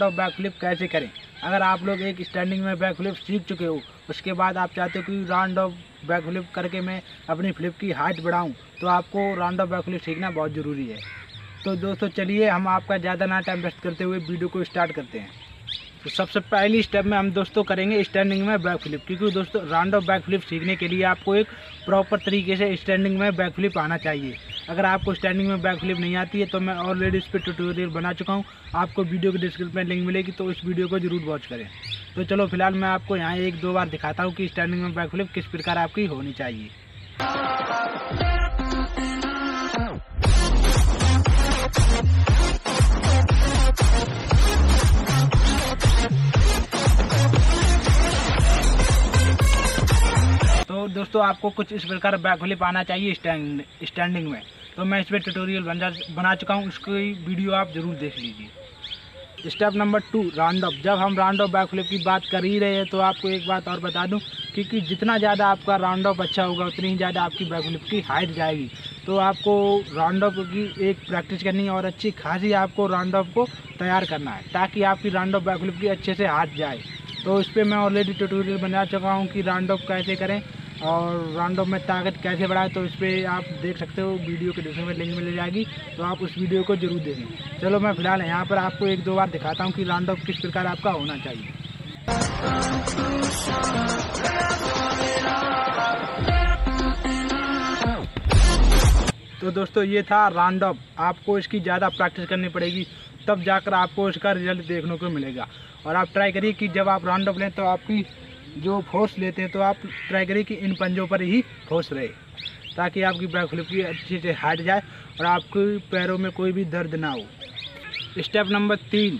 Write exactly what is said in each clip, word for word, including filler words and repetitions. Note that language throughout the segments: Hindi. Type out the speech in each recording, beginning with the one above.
स्टैंड ऑफ बैकफ्लिप कैसे करें। अगर आप लोग एक स्टैंडिंग में बैकफ्लिप सीख चुके हो, उसके बाद आप चाहते हो कि राउंड ऑफ बैकफ्लिप करके मैं अपनी फ्लिप की हाइट बढ़ाऊं, तो आपको राउंड ऑफ बैकफ्लिप सीखना बहुत ज़रूरी है। तो दोस्तों चलिए हम आपका ज़्यादा ना टाइम वेस्ट करते हुए वीडियो को स्टार्ट करते हैं। तो सबसे पहली स्टेप में हम दोस्तों करेंगे स्टैंडिंग में बैकफ्लिप, क्योंकि दोस्तों राउंड ऑफ बैकफ्लिप सीखने के लिए आपको एक प्रॉपर तरीके से स्टैंडिंग में बैकफ्लिप आना चाहिए। अगर आपको स्टैंडिंग में बैकफ्लिप नहीं आती है तो मैं ऑलरेडी इस पर ट्यूटोरियल बना चुका हूँ, आपको वीडियो के डिस्क्रिप्शन में लिंक मिलेगी, तो इस वीडियो को जरूर वॉच करें। तो चलो फिलहाल मैं आपको यहाँ एक दो बार दिखाता हूँ कि स्टैंडिंग में बैकफ्लिप किस प्रकार आपकी होनी चाहिए। दोस्तों आपको कुछ इस प्रकार बैकफ्लिप आना चाहिए स्टैंड स्टैंडिंग में। तो मैं इस पर ट्यूटोरियल बना बना चुका हूँ, उसकी वीडियो आप ज़रूर देख लीजिए। Step number two, round off. जब हम राउंड ऑफ बैकफ्लिप की बात कर ही रहे हैं तो आपको एक बात और बता दूँ, क्योंकि जितना ज़्यादा आपका राउंड ऑफ अच्छा होगा उतनी ही ज़्यादा आपकी बैकफ्लिप की हाइट जाएगी। तो आपको राउंड ऑफ की एक प्रैक्टिस करनी है और अच्छी खासी आपको राउंड ऑफ को तैयार करना है, ताकि आपकी राउंड ऑफ बैकफ्लिप की अच्छे से हाइट जाए। तो इस पर मैं ऑलरेडी ट्यूटोरियल बना चुका हूँ कि राउंड ऑफ कैसे करें और राउंड ऑफ में ताकत कैसे बढ़ाए, तो इस पर आप देख सकते हो, वीडियो के डिस्क्रिप्शन में लिंक मिल जाएगी, तो आप उस वीडियो को जरूर देखें। चलो मैं फिलहाल यहाँ पर आपको एक दो बार दिखाता हूँ कि राउंड ऑफ किस प्रकार आपका होना चाहिए। तो दोस्तों ये था राउंड ऑफ, आपको इसकी ज़्यादा प्रैक्टिस करनी पड़ेगी, तब जाकर आपको इसका रिजल्ट देखने को मिलेगा। और आप ट्राई करिए कि जब आप राउंड ऑफ लें तो आपकी जो फोर्स लेते हैं तो आप ट्राई करिए कि इन पंजों पर ही फोर्स रहे, ताकि आपकी बैकफ्लिप की अच्छे से हट जाए और आपके पैरों में कोई भी दर्द ना हो। स्टेप नंबर तीन,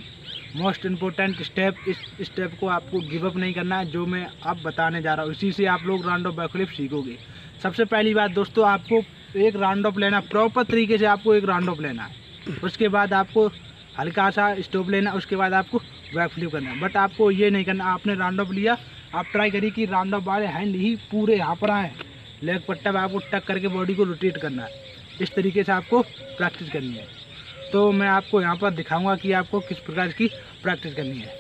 मोस्ट इम्पोर्टेंट स्टेप। इस स्टेप को आपको गिवअप नहीं करना है, जो मैं अब बताने जा रहा हूँ इसी से आप लोग राउंड ऑफ बैकफ्लिप सीखोगे। सबसे पहली बात दोस्तों, आपको एक राउंड ऑफ लेना, प्रॉपर तरीके से आपको एक राउंड ऑफ लेना है। उसके बाद आपको हल्का सा स्टॉप लेना, उसके बाद आपको बैकफ्लिप करना है। बट आपको ये नहीं करना, आपने राउंड ऑफ लिया, आप ट्राई करिए कि राउंड ऑफ वाले हैंड ही पूरे यहाँ पर आएँ, लेग पट्टा पर आपको टक करके बॉडी को रोटेट करना है। इस तरीके से आपको प्रैक्टिस करनी है। तो मैं आपको यहाँ पर दिखाऊंगा कि आपको किस प्रकार की प्रैक्टिस करनी है।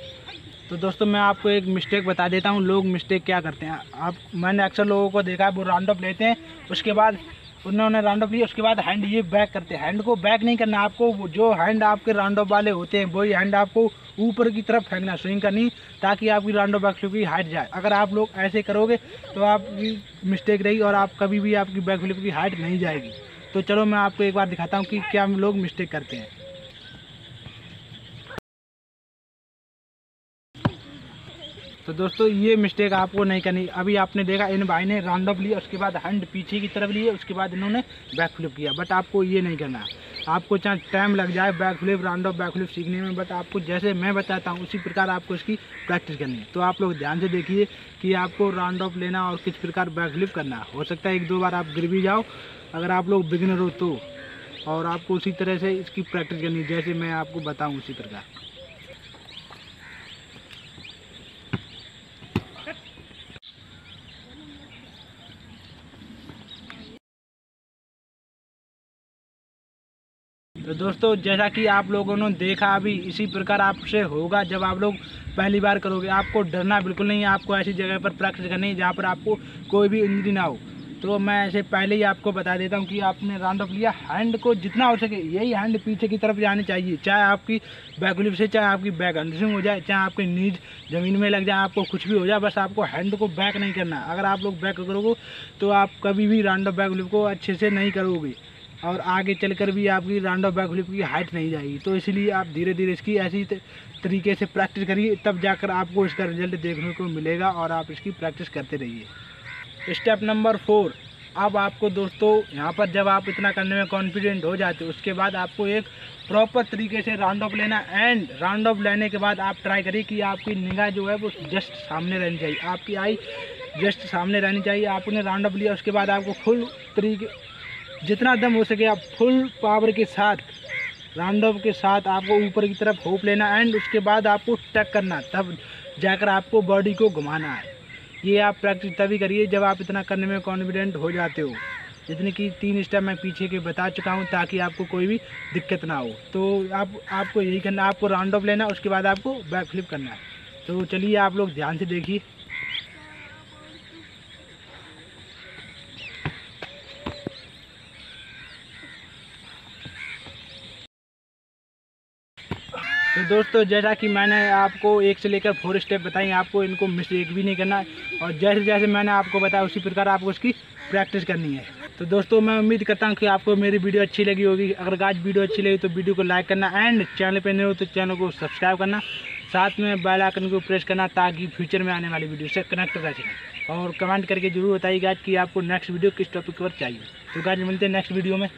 तो दोस्तों मैं आपको एक मिस्टेक बता देता हूँ, लोग मिस्टेक क्या करते हैं। आप मैंने अक्सर लोगों को देखा है, वो राउंड ऑफ लेते हैं, उसके बाद उन्होंने राउंड ऑफ लिया, उसके बाद हैंड ये बैक करते हैं। हैंड को बैक नहीं करना, आपको जो हैंड आपके राउंड ऑफ वाले होते हैं वही हैंड आपको ऊपर की तरफ फेंकना, स्विंग करनी, ताकि आपकी राउंड ऑफ बैकफ्लिप की हाइट जाए। अगर आप लोग ऐसे करोगे तो आपकी मिस्टेक रहेगी और आप कभी भी आपकी बैकफ्लिप की हाइट नहीं जाएगी। तो चलो मैं आपको एक बार दिखाता हूँ कि क्या हम लोग मिस्टेक करते हैं। तो दोस्तों ये मिस्टेक आपको नहीं करनी। अभी आपने देखा इन भाई ने राउंड ऑफ लिया, उसके बाद हैंड पीछे की तरफ लिए, उसके बाद इन्होंने बैकफ्लिप किया। बट आपको ये नहीं करना, आपको चाहे टाइम लग जाए बैकफ्लिप राउंड ऑफ बैकफ्लिप सीखने में, बट आपको जैसे मैं बताता हूँ उसी प्रकार आपको इसकी प्रैक्टिस करनी है। तो आप लोग ध्यान से देखिए कि आपको राउंड ऑफ लेना और किस प्रकार बैकफ्लिप करना। हो सकता है एक दो बार आप गिर भी जाओ अगर आप लोग बिगिनर हो तो, और आपको उसी तरह से इसकी प्रैक्टिस करनी जैसे मैं आपको बताऊँ उसी प्रकार। तो दोस्तों जैसा कि आप लोगों ने देखा, अभी इसी प्रकार आपसे होगा जब आप लोग पहली बार करोगे। आपको डरना बिल्कुल नहीं है, आपको ऐसी जगह पर प्रैक्टिस करनी है जहाँ पर आपको कोई भी इंजरी ना हो। तो मैं ऐसे पहले ही आपको बता देता हूँ कि आपने राउंड ऑफ लिया, हैंड को जितना हो सके यही हैंड पीछे की तरफ जानी चाहिए, चाहे आपकी बैकफ्लिप से, चाहे आपकी बैक अंडरस्विंग हो जाए, चाहे आपकी नीज ज़मीन में लग जाए, आपको कुछ भी हो जाए, बस आपको हैंड को बैक नहीं करना। अगर आप लोग बैक करोगे तो आप कभी भी राउंड ऑफ बैकफ्लिप को अच्छे से नहीं करोगे और आगे चलकर भी आपकी राउंड ऑफ बैकफ्लिप की हाइट नहीं जाएगी। तो इसलिए आप धीरे धीरे इसकी ऐसी तरीके से प्रैक्टिस करिए, तब जाकर आपको इसका रिजल्ट देखने को मिलेगा और आप इसकी प्रैक्टिस करते रहिए। स्टेप नंबर फोर, अब आपको दोस्तों यहाँ पर जब आप इतना करने में कॉन्फिडेंट हो जाते हो, उसके बाद आपको एक प्रॉपर तरीके से राउंड ऑफ लेना। एंड राउंड ऑफ लेने के बाद आप ट्राई करिए कि आपकी निगाह जो है वो जस्ट सामने रहनी चाहिए, आपकी आई जस्ट सामने रहनी चाहिए। आपने राउंड ऑफ लिया, उसके बाद आपको फुल तरीके जितना दम हो सके आप फुल पावर के साथ राउंड ऑफ के साथ आपको ऊपर की तरफ होप लेना। एंड उसके बाद आपको टक करना, तब जाकर आपको बॉडी को घुमाना है। ये आप प्रैक्टिस तभी करिए जब आप इतना करने में कॉन्फिडेंट हो जाते हो। जितने कि तीन स्टेप मैं पीछे के बता चुका हूँ ताकि आपको कोई भी दिक्कत ना हो। तो आप आपको यही करना, आपको राउंड ऑफ लेना, उसके बाद आपको बैक फ्लिप करना है। तो चलिए आप लोग ध्यान से देखिए। तो दोस्तों जैसा कि मैंने आपको एक से लेकर फोर स्टेप बताई, आपको इनको मिस एक भी नहीं करना, और जैसे जैसे मैंने आपको बताया उसी प्रकार आपको उसकी प्रैक्टिस करनी है। तो दोस्तों मैं उम्मीद करता हूं कि आपको मेरी वीडियो अच्छी लगी होगी। अगर आज वीडियो अच्छी लगी तो वीडियो को लाइक करना, एंड चैनल पर नए हो तो चैनल को सब्सक्राइब करना, साथ में बेल आइकन को प्रेस करना ताकि फ्यूचर में आने वाली वीडियो से कनेक्ट रह सकें। और कमेंट करके जरूर बताइए गाइस कि आपको नेक्स्ट वीडियो किस टॉपिक पर चाहिए। तो गाइस मिलते हैं नेक्स्ट वीडियो में।